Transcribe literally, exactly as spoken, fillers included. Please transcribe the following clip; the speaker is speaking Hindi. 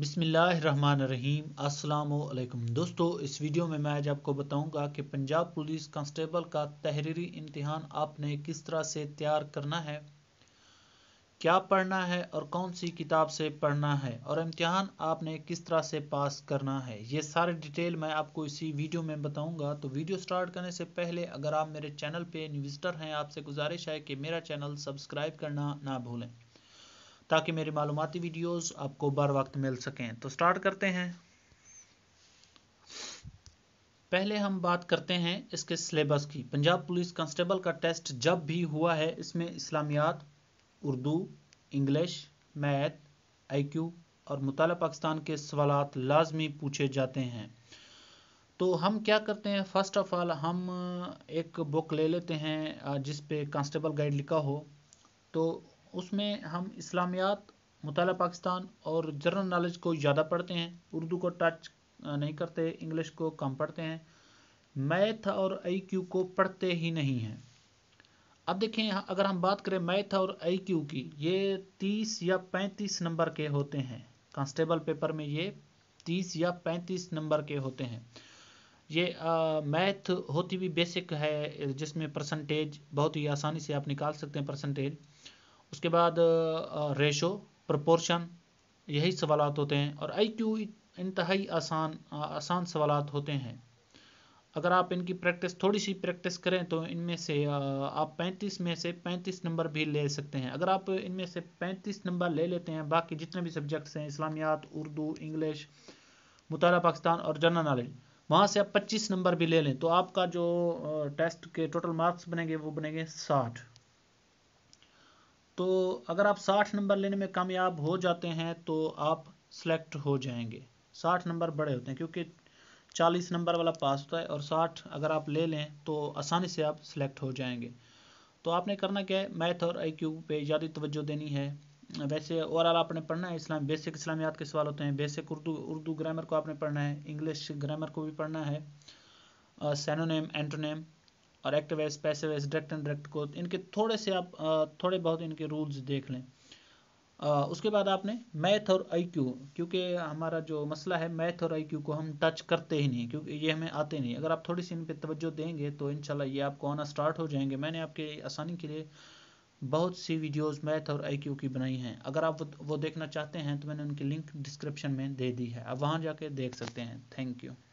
बिस्मिल्लाहिर्रहमानिर्रहीम अस्सलामुअलैकुम दोस्तों, इस वीडियो में मैं आज आपको बताऊंगा कि पंजाब पुलिस कांस्टेबल का तहरीरी इम्तिहान आपने किस तरह से तैयार करना है, क्या पढ़ना है और कौन सी किताब से पढ़ना है और इम्तिहान आपने किस तरह से पास करना है। ये सारे डिटेल मैं आपको इसी वीडियो में बताऊंगा। तो वीडियो स्टार्ट करने से पहले अगर आप मेरे चैनल पे न्यू विजिटर हैं, आपसे गुजारिश है कि मेरा चैनल सब्सक्राइब करना ना भूलें ताकि मेरी मालूमाती वीडियोस आपको बर वक्त मिल सकें। तो स्टार्ट करते हैं। पहले हम बात करते हैं इसके सिलेबस की। पंजाब पुलिस कांस्टेबल का टेस्ट जब भी हुआ है इसमें इस्लामियात, उर्दू, इंग्लिश, मैथ, आईक्यू और मुताला पाकिस्तान के सवालात लाजमी पूछे जाते हैं। तो हम क्या करते हैं, फर्स्ट ऑफ ऑल हम एक बुक ले लेते हैं जिस पे कांस्टेबल गाइड लिखा हो, तो उसमें हम इस्लामियात, मुताला पाकिस्तान और जनरल नॉलेज को ज़्यादा पढ़ते हैं, उर्दू को टच नहीं करते, इंग्लिश को कम पढ़ते हैं, मैथ और आईक्यू को पढ़ते ही नहीं हैं। अब देखें, अगर हम बात करें मैथ और आईक्यू की, ये तीस या पैंतीस नंबर के होते हैं। कांस्टेबल पेपर में ये तीस या पैंतीस नंबर के होते हैं। ये मैथ होती भी बेसिक है जिसमें परसेंटेज बहुत ही आसानी से आप निकाल सकते हैं, परसेंटेज। उसके बाद रेशो, प्रोपोर्शन, यही सवालात होते हैं। और आईक्यू इंतहाई आसान आसान सवालात होते हैं। अगर आप इनकी प्रैक्टिस थोड़ी सी प्रैक्टिस करें तो इनमें से आप पैंतीस में से पैंतीस नंबर भी ले सकते हैं। अगर आप इनमें से पैंतीस नंबर ले लेते हैं, बाकी जितने भी सब्जेक्ट्स हैं, इस्लामियात, उर्दू, इंग्लिश, मुताला पाकिस्तान और जनरल नॉलेज, वहाँ से आप पच्चीस नंबर भी ले लें तो आपका जो टेस्ट के टोटल मार्क्स बनेंगे वो बनेंगे साठ। तो अगर आप साठ नंबर लेने में कामयाब हो जाते हैं तो आप सेलेक्ट हो जाएंगे। साठ नंबर बड़े होते हैं क्योंकि चालीस नंबर वाला पास होता है, और साठ अगर आप ले लें तो आसानी से आप सिलेक्ट हो जाएंगे। तो आपने करना क्या है, मैथ और आईक्यू पे ज़्यादा तवज्जो देनी है। वैसे ओवरऑल आपने पढ़ना है, इस्लाम बेसिक इस्लामियात के सवाल होते हैं, बेसिक उर्दू उर्दू ग्रामर को आपने पढ़ना है, इंग्लिश ग्रामर को भी पढ़ना है, सैनोनेम, एंटोनेम और actives, passives, direct and direct को, इनके थोड़े से आप थोड़े बहुत इनके रूल्स देख लें। आ, उसके बाद आपने मैथ और आईक्यू, क्योंकि हमारा जो मसला है मैथ और आईक्यू को हम टच करते ही नहीं क्योंकि ये हमें आते नहीं। अगर आप थोड़ी सी इन पर तवज्जो देंगे तो इंशाल्लाह ये आपको आना स्टार्ट हो जाएंगे। मैंने आपके आसानी के लिए बहुत सी वीडियोस मैथ और आईक्यू की बनाई हैं, अगर आप वो, वो देखना चाहते हैं तो मैंने उनकी लिंक डिस्क्रिप्शन में दे दी है, आप वहाँ जाके देख सकते हैं। Thank you.